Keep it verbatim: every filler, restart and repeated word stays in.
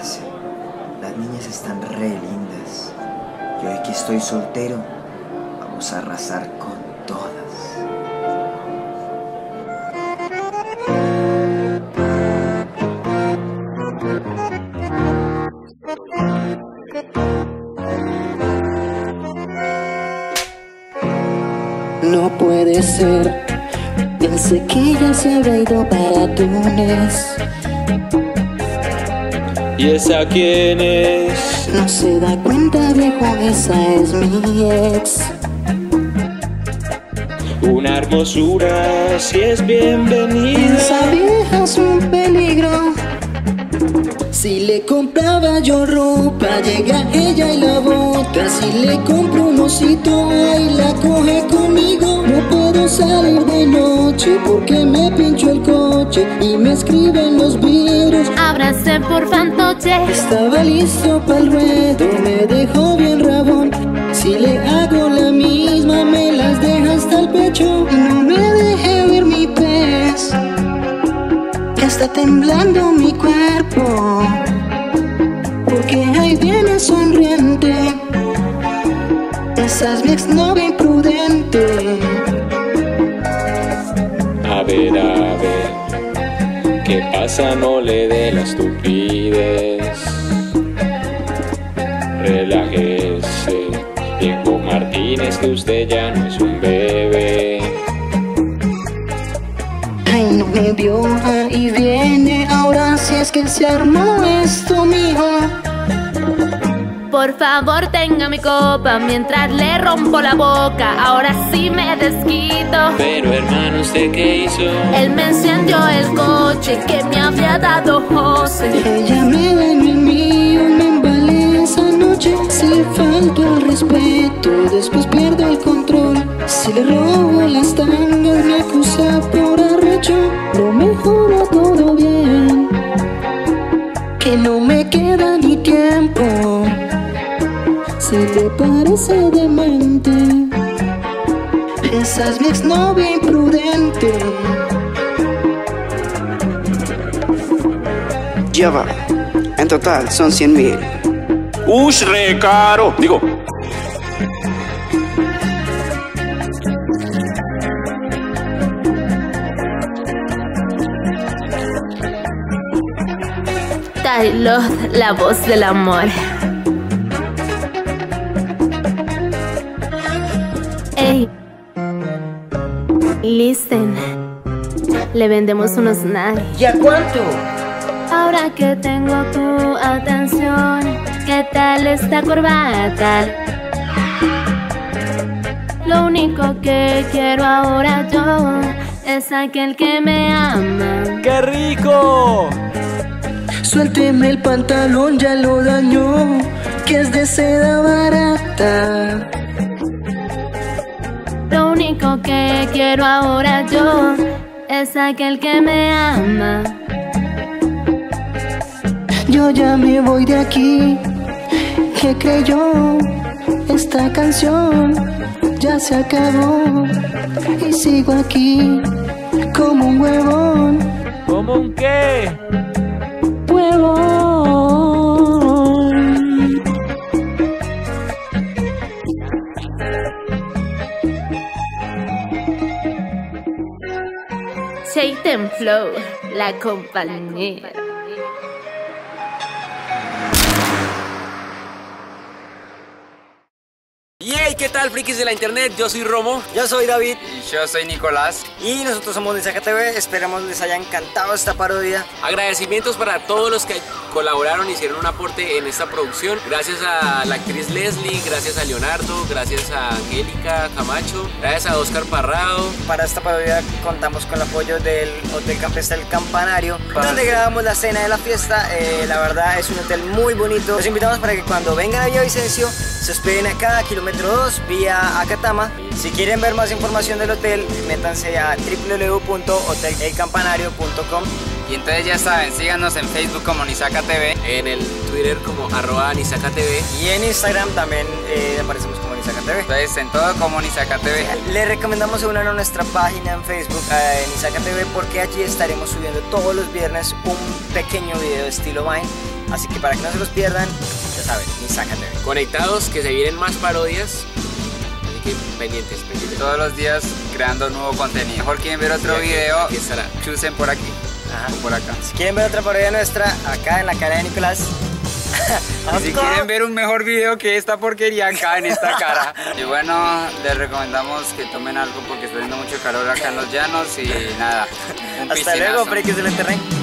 relajarse. Las niñas están re lindas. Yo aquí estoy soltero. Vamos a arrasar con todas. No puede ser. Pensé que ya se habrá ido para Túnez. ¿Y esa quién es? No se da cuenta, viejo, esa es mi ex. Una hermosura, si es bienvenida. Esa vieja es un peligro. Si le compraba yo ropa, llega ella y la bota. Si le compro un osito, ahí la coge conmigo. No puedo salir de noche porque me pincho el coche y me escriben los virus. Abracé por fantoche. Estaba listo para el ruedo, me dejó bien rabón. Si le hago la misma, me las deja hasta el pecho. No me deje ver mi pez. Está temblando mi cuerpo, porque ahí viene sonriente. Esa es mi exnovia imprudente. A ver, a ver, ¿qué pasa? No le dé la estupidez. Relájese, viejo Martínez, que usted ya no es un bebé. Ay, no me vio, ahí viene, ahora si es que se armó esto, mija. Por favor, tenga mi copa, mientras le rompo la boca, ahora sí me desquito. Pero hermano, ¿usted qué hizo? Él me encendió el coche que me había dado José. Ella me da en el mío, me embalé esa noche. Si falto al respeto, después pierdo el control. Si le robo las tangas, me acusa por arrecho. No me juro todo bien, que no me queda ni tiempo. Si le parece demente, esa es mi exnovia imprudente. Ya va, en total son cien mil. ¡Ush, re caro! Digo... Lord, la voz del amor. Hey, listen. Le vendemos unos nada. ¿Ya cuánto? Ahora que tengo tu atención, ¿qué tal esta corbata? Lo único que quiero ahora yo es aquel que me ama. ¡Qué rico! Suélteme el pantalón, ya lo dañó, que es de seda barata. Lo único que quiero ahora yo es aquel que me ama. Yo ya me voy de aquí, ¿qué creyó? Esta canción ya se acabó y sigo aquí como un huevón. ¿Como un qué? Satan Flow, la compañera. Hey, ¿qué tal, frikis de la internet? Yo soy Romo. Yo soy David. Y yo soy Nicolás. Y nosotros somos Nizaca T V. Esperamos les haya encantado esta parodia. Agradecimientos para todos los que colaboraron y hicieron un aporte en esta producción. Gracias a la actriz Leslie, gracias a Leonardo, gracias a Angélica Camacho, gracias a Oscar Parrado. Para esta parodia contamos con el apoyo del Hotel Café del Campanario, para donde grabamos la cena de la fiesta. Eh, la verdad es un hotel muy bonito. Los invitamos para que cuando vengan a Villavicencio se hospeden acá, kilómetro dos, vía Acatama. Si quieren ver más información del hotel, métanse a w w w punto hotel el campanario punto com. Y entonces ya saben, síganos en Facebook como Nizaca T V, en el Twitter como arroba Nizaca T V y en Instagram también eh, aparecemos como Nizaca T V. Entonces en todo como Nizaca T V. Les recomendamos unir a nuestra página en Facebook, eh, Nizaca T V, porque allí estaremos subiendo todos los viernes un pequeño video estilo Vine Así que para que no se los pierdan, ya saben, Nizaca T V. Conectados, que se vienen más parodias. Así que pendientes, pendientes. Todos los días creando nuevo contenido. Mejor quieren ver otro sí, aquí, video, aquí estará. Chusen por aquí. Ajá. O por acá. Si quieren ver otra parodia nuestra, acá en la cara de Nicolás. Si quieren ver un mejor video que esta porquería acá en esta cara. Y bueno, les recomendamos que tomen algo porque está haciendo mucho calor acá en los llanos y nada. Hasta luego, Freki, del internet.